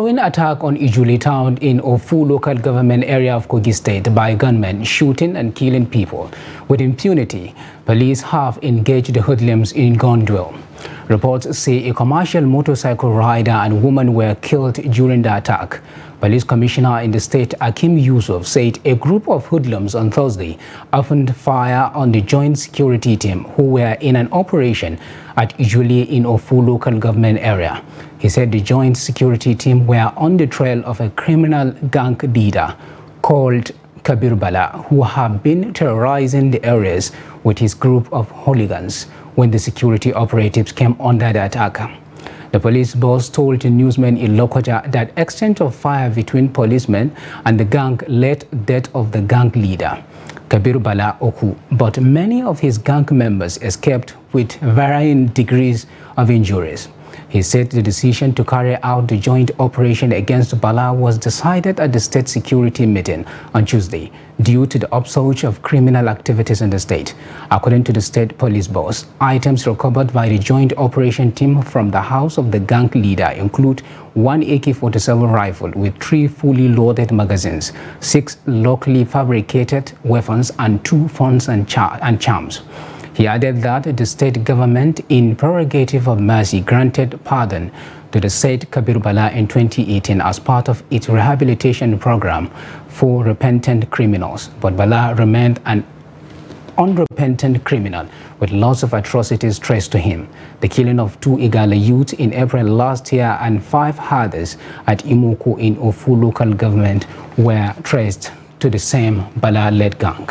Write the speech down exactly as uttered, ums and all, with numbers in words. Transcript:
An attack on Ijuli town in Ofu local government area of Kogi state by gunmen shooting and killing people with impunity, police have engaged the hoodlums in gun duel. Reports say a commercial motorcycle rider and woman were killed during the attack. Police Commissioner in the state Akin Yusuf said a group of hoodlums on Thursday opened fire on the joint security team who were in an operation at Ijuli in Ofu local government area. He said the joint security team were on the trail of a criminal gang leader called Kabir Bala, who had been terrorizing the areas with his group of hooligans when the security operatives came under the attack. The police boss told the newsman in Lokoja that exchange of fire between policemen and the gang led to the death of the gang leader, Kabir Bala Oku, but many of his gang members escaped with varying degrees of injuries. He said the decision to carry out the joint operation against Bala was decided at the state security meeting on Tuesday due to the upsurge of criminal activities in the state. According to the state police boss, items recovered by the joint operation team from the house of the gang leader include one A K forty-seven rifle with three fully loaded magazines, six locally fabricated weapons, and two phones and, char and charms. He added that the state government, in prerogative of mercy, granted pardon to the said Kabir Bala in twenty eighteen as part of its rehabilitation program for repentant criminals. But Bala remained an unrepentant criminal with lots of atrocities traced to him. The killing of two Igala youths in April last year and five others at Imoku in Ofu local government were traced to the same Bala-led gang.